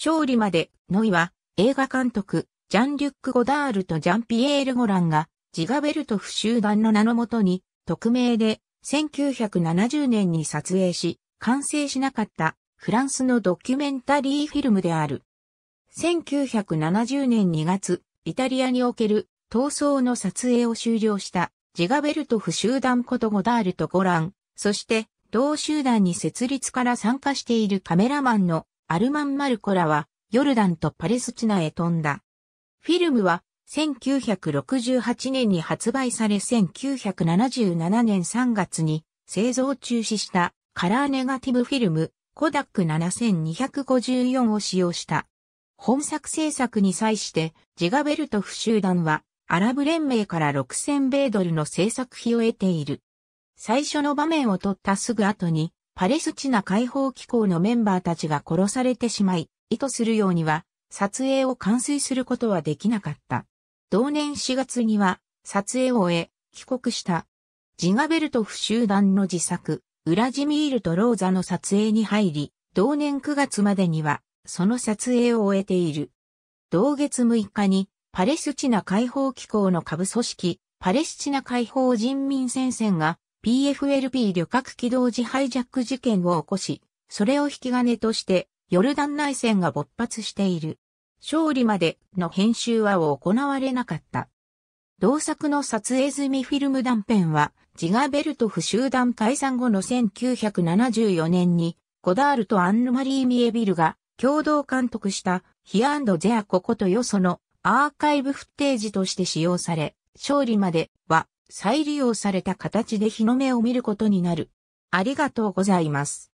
勝利までのいは映画監督ジャン・リュック・ゴダールとジャンピエール・ゴランがジガベルトフ集団の名のもとに匿名で1970年に撮影し完成しなかったフランスのドキュメンタリーフィルムである。1970年2月、イタリアにおける闘争の撮影を終了したジガベルトフ集団ことゴダールとゴラン、そして同集団に設立から参加しているカメラマンのアルマン・マルコラはヨルダンとパレスチナへ飛んだ。フィルムは1968年に発売され1977年3月に製造中止したカラーネガティブフィルムコダック7254を使用した。本作制作に際してジガベルトフ集団はアラブ連盟から$6000の制作費を得ている。最初の場面を撮ったすぐ後にパレスチナ解放機構のメンバーたちが殺されてしまい、意図するようには撮影を完遂することはできなかった。同年4月には撮影を終え帰国した。ジガベルトフ集団の自作、ウラジミールとローザの撮影に入り、同年9月までにはその撮影を終えている。同月6日にパレスチナ解放機構の下部組織、パレスチナ解放人民戦線が PFLP 旅客機同時ハイジャック事件を起こし、それを引き金としてヨルダン内戦が勃発している。勝利までの編集は行われなかった。同作の撮影済みフィルム断片は、ジガベルトフ集団解散後の1974年に、ゴダールとアンヌマリー・ミエビルが共同監督したヒア&ゼアこことよそのアーカイブフッテージとして使用され、勝利までは再利用された形で日の目を見ることになる。ありがとうございます。